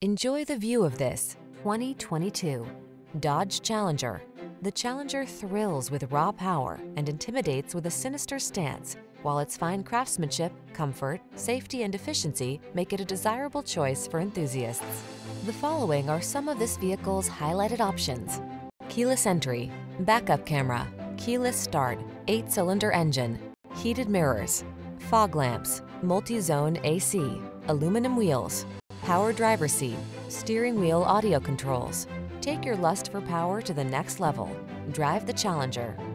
Enjoy the view of this 2022 Dodge Challenger. The Challenger thrills with raw power and intimidates with a sinister stance, while its fine craftsmanship, comfort, safety, and efficiency make it a desirable choice for enthusiasts. The following are some of this vehicle's highlighted options: keyless entry, backup camera, keyless start, 8-cylinder engine, heated mirrors, fog lamps, multi-zone AC, aluminum wheels, power driver seat, steering wheel audio controls. Take your lust for power to the next level. Drive the Challenger.